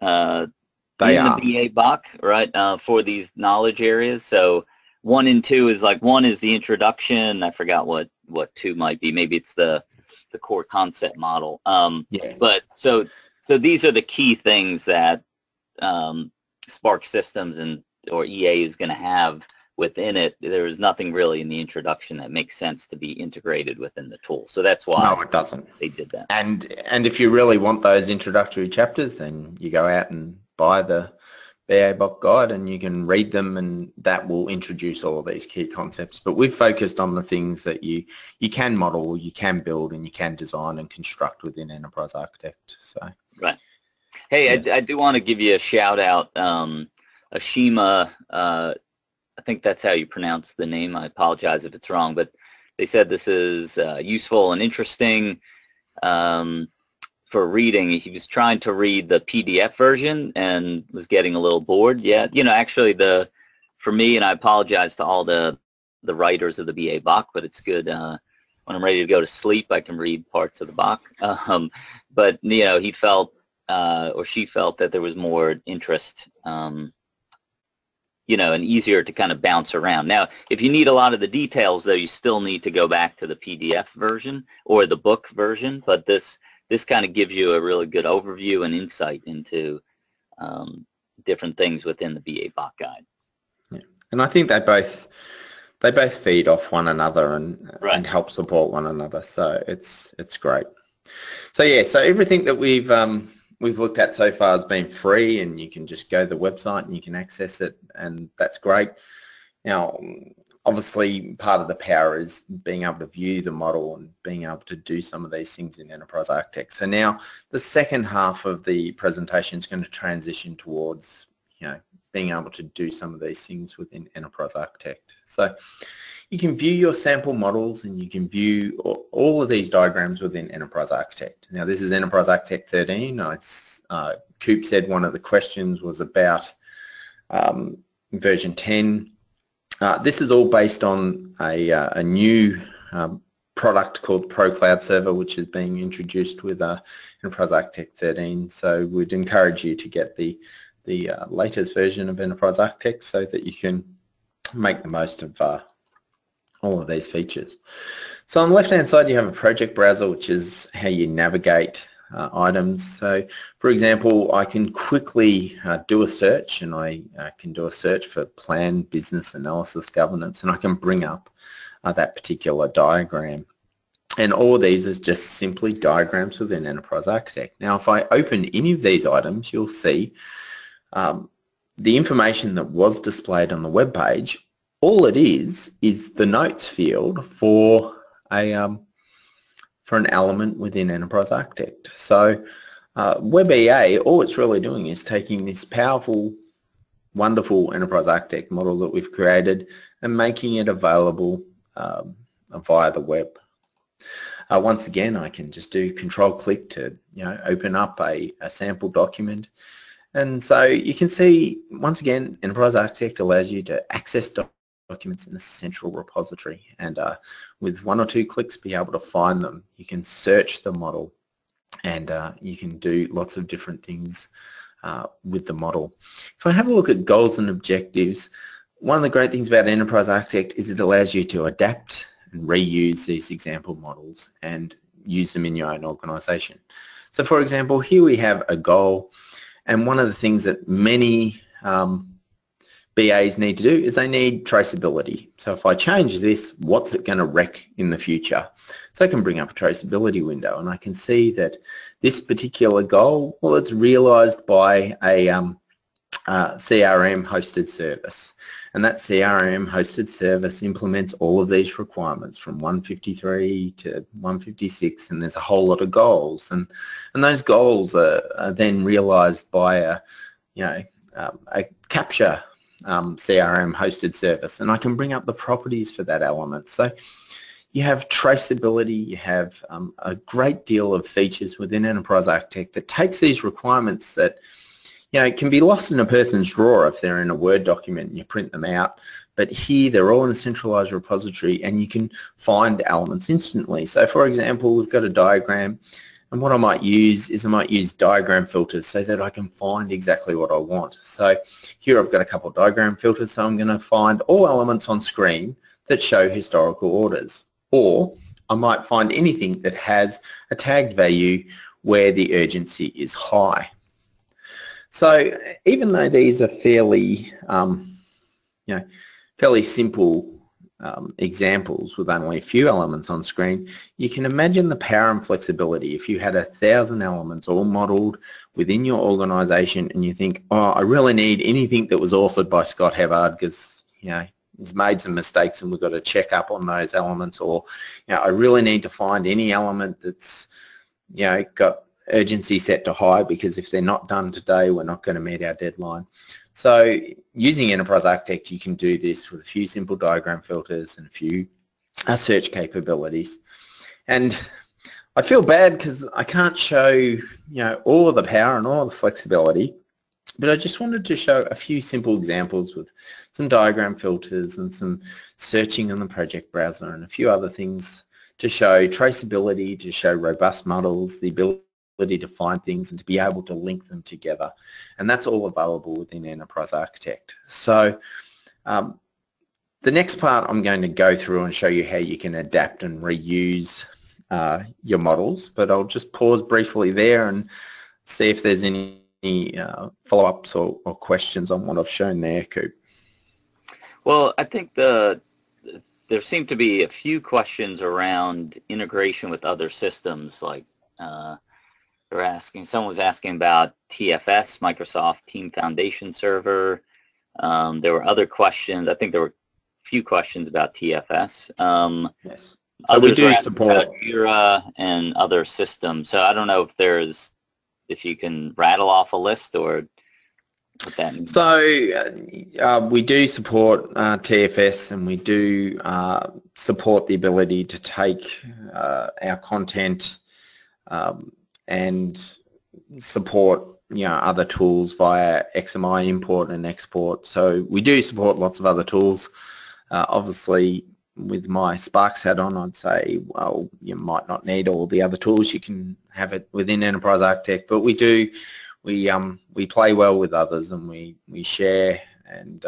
the BABOK, right, for these knowledge areas. So 1 and 2 is like, 1 is the introduction. I forgot what 2 might be. Maybe it's the core concept model. But so these are the key things that Sparx Systems and or EA is going to have within it. There is nothing really in the introduction that makes sense to be integrated within the tool. So that's why it doesn't. They did that. And if you really want those introductory chapters, then you go out and buy the BABOK guide and you can read them, and that will introduce all of these key concepts. But we've focused on the things that you can model, you can build, and you can design and construct within Enterprise Architect. So right. Hey, yeah. I do want to give you a shout out. Ashima, I think that's how you pronounce the name. I apologize if it's wrong, but they said this is useful and interesting for reading. He was trying to read the PDF version and was getting a little bored. Yeah, you know, actually for me, and I apologize to all the writers of the BABOK, but it's good when I'm ready to go to sleep, I can read parts of the BABOK. But you know, he felt or she felt that there was more interest you know, and easier to kind of bounce around. Now, if you need a lot of the details, though, you still need to go back to the PDF version or the book version, but this kind of gives you a really good overview and insight into different things within the BABOK guide. Yeah. And I think they both feed off one another and, right, and help support one another, so it's great. So yeah, so everything that we've looked at so far has been free, and you can just go to the website and you can access it, and that's great. Now, obviously, part of the power is being able to view the model and being able to do some of these things in Enterprise Architect. So now the second half of the presentation is going to transition towards, you know, being able to do some of these things within Enterprise Architect. So you can view your sample models and you can view all of these diagrams within Enterprise Architect. Now, this is Enterprise Architect 13. Coop said one of the questions was about version 10. This is all based on a new product called ProCloud Server, which is being introduced with Enterprise Architect 13. So we'd encourage you to get the latest version of Enterprise Architect so that you can make the most of all of these features. So on the left-hand side, you have a project browser, which is how you navigate items. So, for example, I can quickly do a search, and I can do a search for plan, business, analysis, governance, and I can bring up that particular diagram. And all of these is just simply diagrams within Enterprise Architect. Now, if I open any of these items, you'll see the information that was displayed on the web page. All it is the notes field for an element within Enterprise Architect. So WebEA, all it's really doing is taking this powerful, wonderful Enterprise Architect model that we've created and making it available via the web. Once again, I can just do Control-click to, you know, open up a sample document. And so you can see, once again, Enterprise Architect allows you to access documents in a central repository and with one or two clicks be able to find them. You can search the model and you can do lots of different things with the model. If I have a look at goals and objectives, one of the great things about Enterprise Architect is it allows you to adapt and reuse these example models and use them in your own organisation. So, for example, here we have a goal, and one of the things that many BAs need to do is they need traceability. So if I change this, what's it going to wreck in the future? So I can bring up a traceability window and I can see that this particular goal, well, it's realised by a CRM hosted service. And that CRM hosted service implements all of these requirements from 153 to 156, and there's a whole lot of goals. And those goals are then realised by a capture CRM hosted service. And I can bring up the properties for that element. So you have traceability, you have a great deal of features within Enterprise Architect that takes these requirements that, you know, it can be lost in a person's drawer if they're in a Word document and you print them out, but here they're all in a centralised repository and you can find elements instantly. So, for example, we've got a diagram, and what I might use is I might use diagram filters so that I can find exactly what I want. So here I've got a couple of diagram filters, so I'm going to find all elements on screen that show historical orders, or I might find anything that has a tagged value where the urgency is high. So even though these are fairly, fairly simple examples with only a few elements on screen, you can imagine the power and flexibility. If you had 1,000 elements all modelled within your organisation, and you think, oh, I really need anything that was authored by Scott Hebbard because, you know, he's made some mistakes and we've got to check up on those elements, or, you know, I really need to find any element that's, you know, got urgency set to high because if they're not done today, we're not going to meet our deadline. So using Enterprise Architect, you can do this with a few simple diagram filters and a few search capabilities. And I feel bad because I can't show, you know, all of the power and all of the flexibility, but I just wanted to show a few simple examples with some diagram filters and some searching on the project browser and a few other things to show traceability, to show robust models, the ability ability to find things and to be able to link them together. And that's all available within Enterprise Architect. So the next part I'm going to go through and show you how you can adapt and reuse your models, but I'll just pause briefly there and see if there's any follow-ups or questions on what I've shown there, Kupe. Well, I think there seem to be a few questions around integration with other systems, like someone was asking about TFS, Microsoft Team Foundation Server. There were other questions. I think there were a few questions about TFS. Yes. So we do support Jira and other systems. So I don't know if there's, if you can rattle off a list or what that means. So we do support TFS, and we do support the ability to take our content and support, you know, other tools via XMI import and export. So we do support lots of other tools. Obviously, with my Sparx hat on, I'd say, well, you might not need all the other tools. You can have it within Enterprise Architect, but we do, we play well with others, and we share, and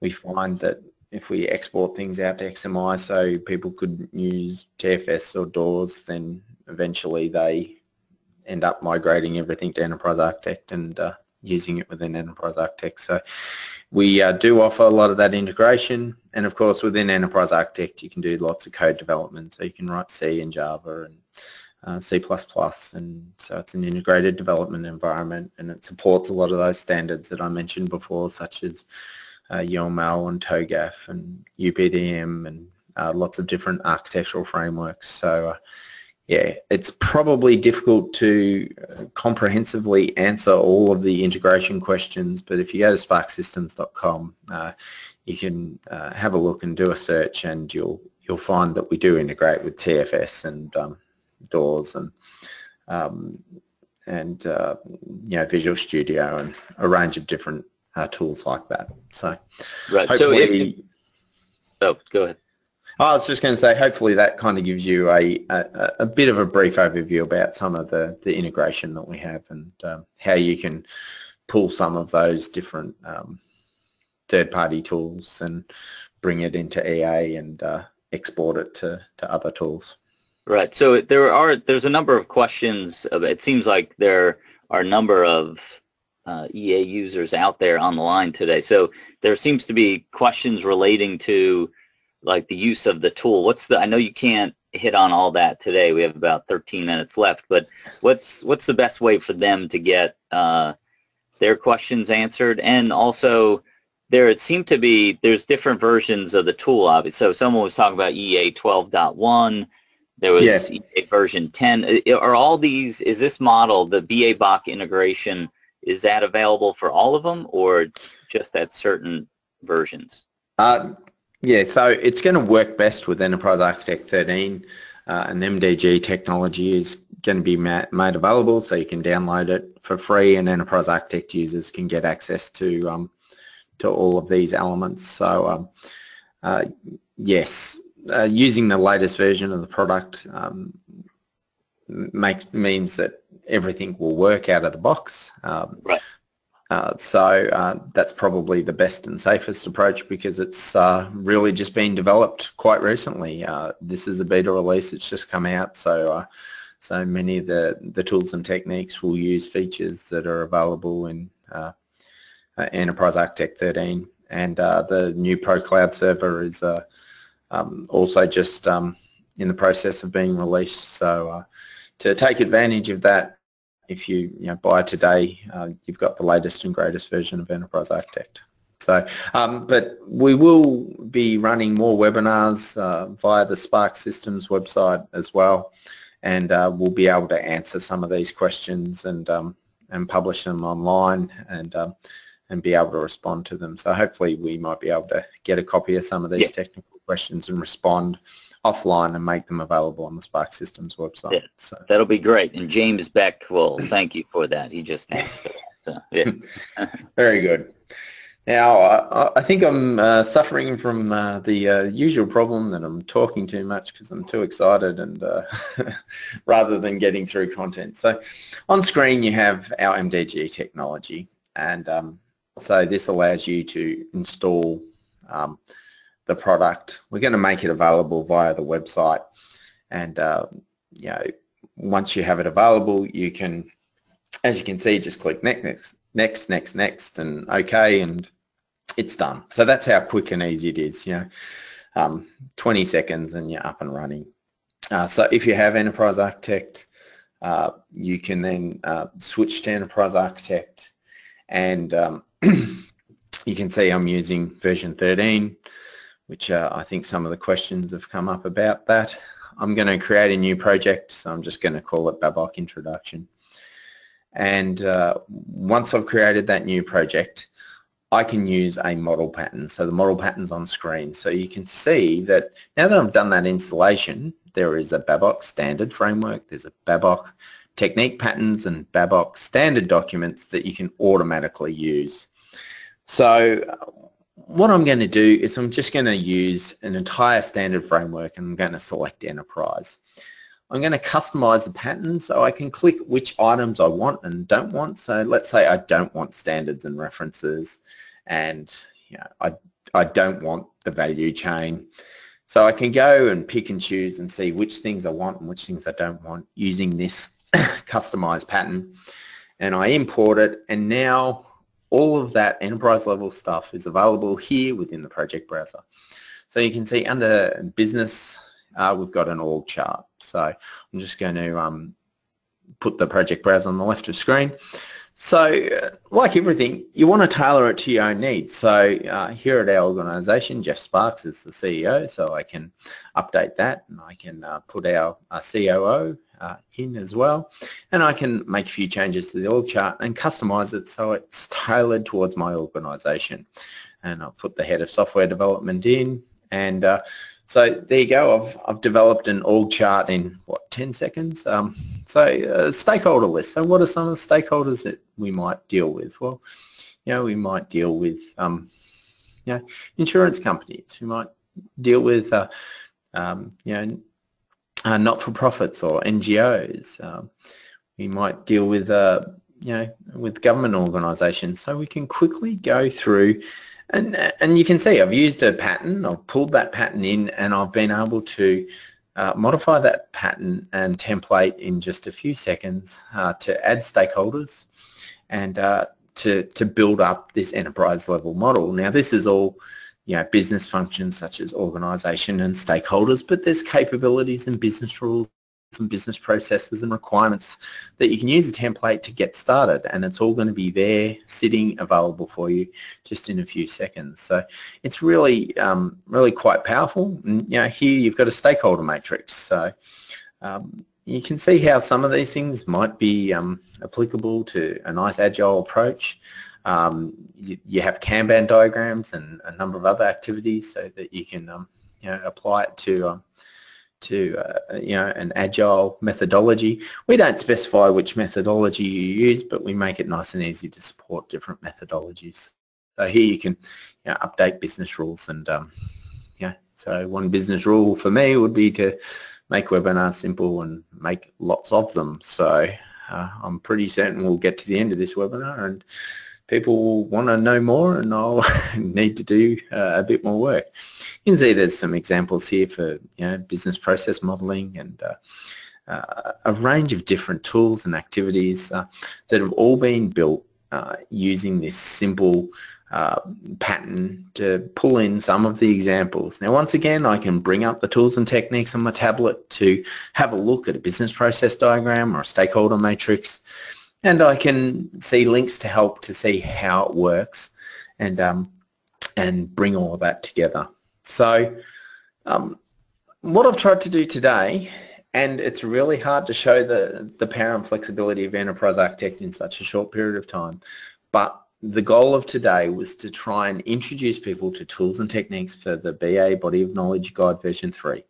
we find that if we export things out to XMI so people could use TFS or DOORS, then eventually they end up migrating everything to Enterprise Architect and using it within Enterprise Architect. So we do offer a lot of that integration, and of course within Enterprise Architect you can do lots of code development, so you can write C and Java and C++, and so it's an integrated development environment, and it supports a lot of those standards that I mentioned before, such as UML and TOGAF and UPDM and lots of different architectural frameworks. So yeah, it's probably difficult to comprehensively answer all of the integration questions, but if you go to sparxsystems.com, you can have a look and do a search, and you'll find that we do integrate with TFS and DOORS and you know, Visual Studio and a range of different tools like that. So, right. Hopefully, so oh, go ahead. I was just going to say, hopefully that kind of gives you a bit of a brief overview about some of the integration that we have, and how you can pull some of those different third-party tools and bring it into EA and export it to other tools. Right. So there's a number of questions. It seems like there are a number of EA users out there on the line today. So there seems to be questions relating to, like, the use of the tool. I know you can't hit on all that today. We have about 13 minutes left, but what's the best way for them to get their questions answered? And also, it seemed to be, there's different versions of the tool, obviously. So someone was talking about EA 12.1. There was EA version 10. Are all these, is this model, the BABOK integration, is that available for all of them or just at certain versions? Yeah, so it's going to work best with Enterprise Architect 13, and MDG technology is going to be made available, so you can download it for free, and Enterprise Architect users can get access to all of these elements. So yes, using the latest version of the product means that everything will work out of the box. Right. So that's probably the best and safest approach, because it's really just been developed quite recently. This is a beta release; it's just come out, so so many of the tools and techniques will use features that are available in Enterprise Architect 13, and the new ProCloud server is also just in the process of being released. So to take advantage of that, if you buy today, you've got the latest and greatest version of Enterprise Architect. So, but we will be running more webinars via the Sparx Systems website as well, and we'll be able to answer some of these questions and publish them online, and be able to respond to them. So hopefully we might be able to get a copy of some of these technical questions and respond offline and make them available on the Sparx Systems website. Yeah, so that'll be great. And James Beck will thank you for that. He just asked for that. So, yeah. Very good. Now, I think I'm suffering from the usual problem that I'm talking too much because I'm too excited and rather than getting through content. So on screen you have our MDG technology, and so this allows you to install the product. We're going to make it available via the website, and you know, once you have it available, you can, as you can see, just click next, and OK, and it's done. So that's how quick and easy it is, you know, 20 seconds and you're up and running. So if you have Enterprise Architect, you can then switch to Enterprise Architect, and you can see I'm using version 13, which I think some of the questions have come up about that. I'm going to create a new project, so I'm just going to call it BABOK Introduction. And once I've created that new project, I can use a model pattern. So the model pattern's on screen. So you can see that now that I've done that installation, there is a BABOK standard framework, there's a BABOK technique patterns and BABOK standard documents that you can automatically use. So what I'm going to do is I'm just going to use an entire standard framework, and I'm going to select Enterprise. I'm going to customize the pattern, so I can click which items I want and don't want. So let's say I don't want standards and references, and you know, I don't want the value chain. So I can go and pick and choose and see which things I want and which things I don't want using this customized pattern. And I import it, and now all of that enterprise level stuff is available here within the project browser. So you can see under business, we've got an org chart. So I'm just going to put the project browser on the left of screen. So like everything, you want to tailor it to your own needs. So here at our organisation, Jeff Sparx is the CEO, so I can update that, and I can put our COO in as well, and I can make a few changes to the org chart and customise it so it's tailored towards my organisation. And I'll put the head of software development in, and so there you go. I've developed an org chart in, what, 10 seconds? So a stakeholder list. So what are some of the stakeholders that we might deal with? Well, you know, we might deal with you know, insurance companies. We might deal with you know, not-for-profits or NGOs. We might deal with you know, with government organisations. So we can quickly go through. And you can see I've used a pattern, I've pulled that pattern in, and I've been able to modify that pattern and template in just a few seconds to add stakeholders and to build up this enterprise level model. Now this is all, you know, business functions such as organisation and stakeholders, but there's capabilities and business rules and business processes and requirements that you can use a template to get started, and it's all going to be there sitting available for you just in a few seconds. So it's really really quite powerful. And, you know, here you've got a stakeholder matrix, so you can see how some of these things might be applicable to a nice agile approach. You have Kanban diagrams and a number of other activities so that you can you know, apply it to you know, an agile methodology. We don't specify which methodology you use, but we make it nice and easy to support different methodologies. So here you can, you know, update business rules, and yeah. So one business rule for me would be to make webinars simple and make lots of them. So I'm pretty certain we'll get to the end of this webinar and people will want to know more, and I'll need to do a bit more work. You can see there's some examples here for, you know, business process modelling and a range of different tools and activities that have all been built using this simple pattern to pull in some of the examples. Now once again, I can bring up the tools and techniques on my tablet to have a look at a business process diagram or a stakeholder matrix. And I can see links to help to see how it works, and bring all of that together. So what I've tried to do today, and it's really hard to show the power and flexibility of Enterprise Architect in such a short period of time, but the goal of today was to try and introduce people to tools and techniques for the BA Body of Knowledge Guide version 3.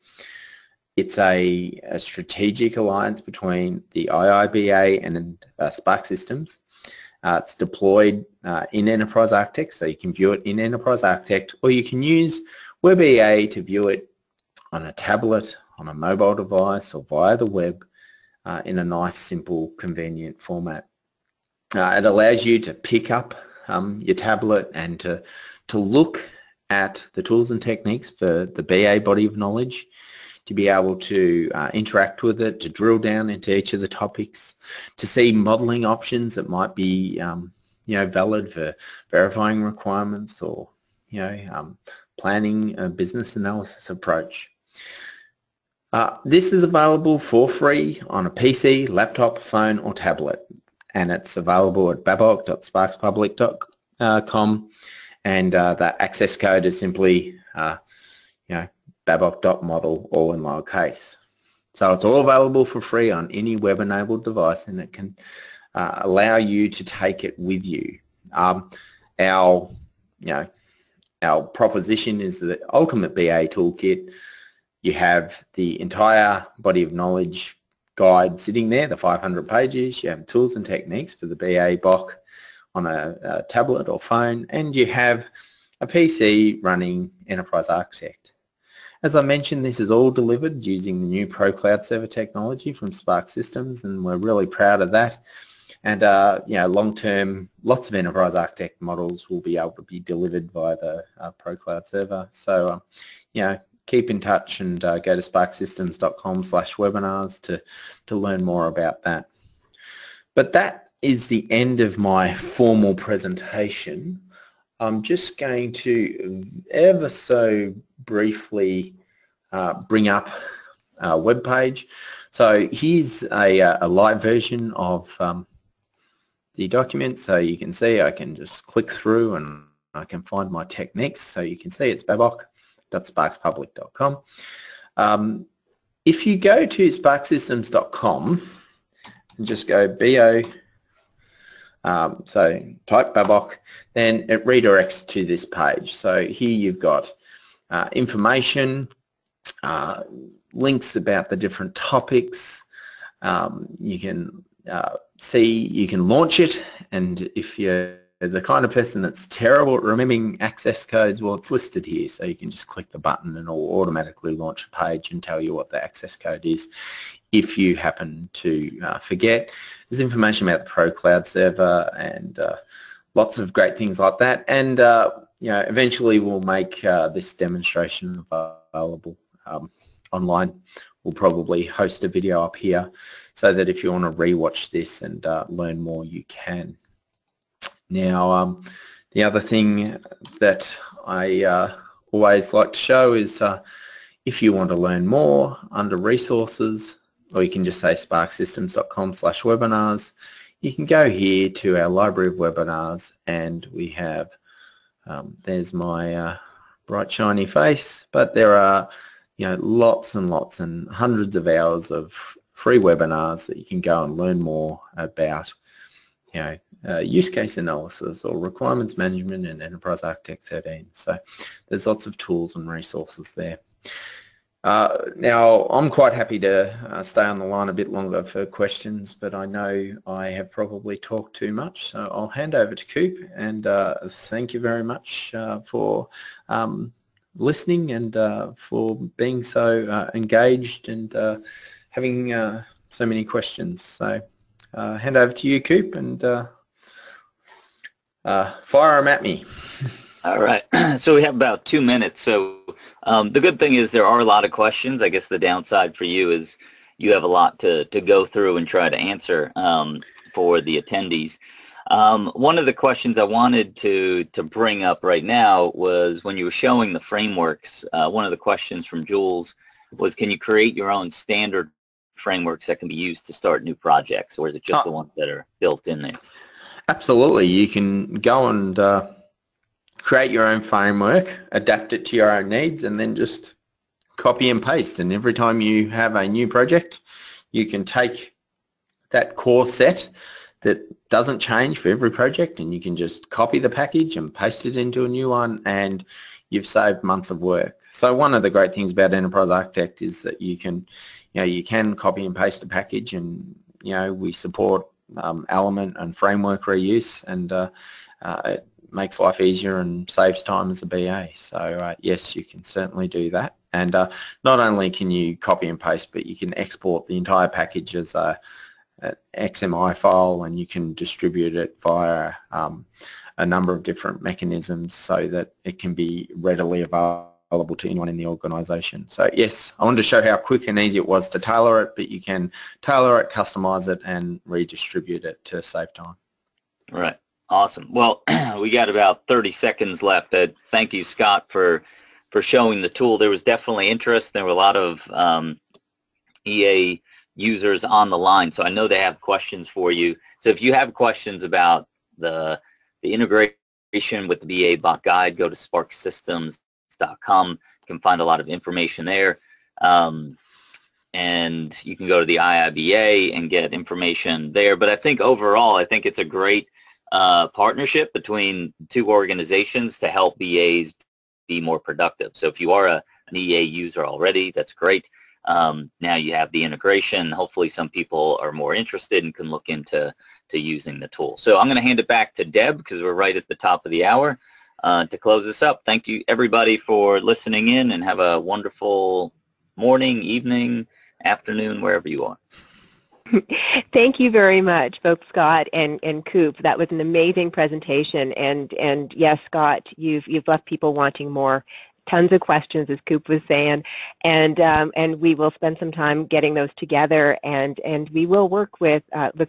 It's a strategic alliance between the IIBA and Sparx Systems, It's deployed in Enterprise Architect, so you can view it in Enterprise Architect, or you can use WebEA to view it on a tablet, on a mobile device, or via the web in a nice, simple, convenient format. It allows you to pick up your tablet and to look at the tools and techniques for the BA body of knowledge, to be able to interact with it, to drill down into each of the topics, to see modelling options that might be valid for verifying requirements or planning a business analysis approach. This is available for free on a PC, laptop, phone or tablet, and it's available at babok.sparxpublic.com, and the access code is simply babok.model, all in lowercase. So it's all available for free on any web-enabled device, and it can allow you to take it with you. Our proposition is the ultimate BA toolkit. You have the entire body of knowledge guide sitting there, the 500 pages. You have tools and techniques for the BABOK on a tablet or phone, and you have a PC running Enterprise Architect. As I mentioned, this is all delivered using the new ProCloud server technology from Sparx Systems, and we're really proud of that. And long term, lots of Enterprise Architect models will be able to be delivered via the ProCloud server. So keep in touch and go to sparxsystems.com/webinars to learn more about that. But that is the end of my formal presentation. I'm just going to ever so briefly bring up our web page. So here's a live version of the document, so you can see I can just click through and I can find my techniques. So you can see it's babok.sparxpublic.com. If you go to sparxsystems.com and just go BO, so type babok, then it redirects to this page. So here you've got information, links about the different topics. You can see, you can launch it, and if you're the kind of person that's terrible at remembering access codes, well, it's listed here, so you can just click the button and it'll automatically launch a page and tell you what the access code is if you happen to forget. There's information about the ProCloud server and lots of great things like that, and eventually we'll make this demonstration available online. We'll probably host a video up here so that if you want to re-watch this and learn more, you can. Now, the other thing that I always like to show is if you want to learn more, under resources, or you can just say sparxsystems.com/webinars, you can go here to our library of webinars, and we have, there's my bright shiny face, but there are lots and lots and hundreds of hours of free webinars that you can go and learn more about use case analysis or requirements management in Enterprise Architect 13. So there's lots of tools and resources there. Now, I'm quite happy to stay on the line a bit longer for questions, but I know I have probably talked too much, so I'll hand over to Kupe, and thank you very much for listening and for being so engaged and having so many questions. So hand over to you, Kupe, and fire them at me. All right, so we have about 2 minutes. So the good thing is there are a lot of questions. I guess the downside for you is you have a lot to go through and try to answer for the attendees. One of the questions I wanted to bring up right now was when you were showing the frameworks, one of the questions from Jules was, can you create your own standard frameworks that can be used to start new projects, or is it just the ones that are built in there? Absolutely. You can go and create your own framework, adapt it to your own needs, and then just copy and paste. And every time you have a new project, you can take that core set that doesn't change for every project, and you can just copy the package and paste it into a new one, and you've saved months of work. So one of the great things about Enterprise Architect is that you can copy and paste a package, and we support element and framework reuse, and it makes life easier and saves time as a BA. So yes, you can certainly do that. And not only can you copy and paste, but you can export the entire package as an XMI file, and you can distribute it via a number of different mechanisms so that it can be readily available to anyone in the organisation. So yes, I wanted to show how quick and easy it was to tailor it, but you can tailor it, customise it and redistribute it to save time. All right, awesome. Well, we got about 30 seconds left. Thank you, Scott, for showing the tool. There was definitely interest. There were a lot of EA users on the line, so I know they have questions for you. So if you have questions about the integration with the BABOK guide, go to sparxsystems.com. You can find a lot of information there. And you can go to the IIBA and get information there. But I think overall, I think it's a great partnership between two organizations to help BAs be more productive. So if you are an EA user already, that's great. Now you have the integration. Hopefully some people are more interested and can look into using the tool. So I'm going to hand it back to Deb, because we're right at the top of the hour, to close this up. Thank you, everybody, for listening in, and have a wonderful morning, evening, afternoon, wherever you are. Thank you very much, both Scott and Kupe. That was an amazing presentation. And yes, Scott, you've left people wanting more. Tons of questions, as Kupe was saying, and we will spend some time getting those together, and we will work with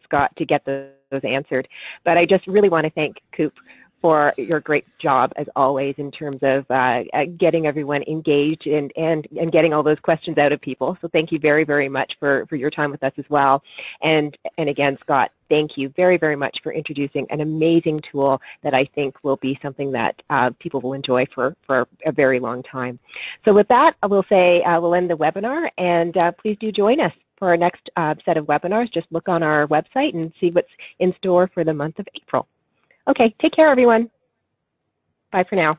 Scott to get those answered. But I just really want to thank Kupe for your great job, as always, in terms of getting everyone engaged and getting all those questions out of people. So thank you very, very much for your time with us as well. And again, Scott, thank you very, very much for introducing an amazing tool that I think will be something that people will enjoy for a very long time. So with that, I will say we'll end the webinar, and please do join us for our next set of webinars. Just look on our website and see what's in store for the month of April. Okay, take care, everyone. Bye for now.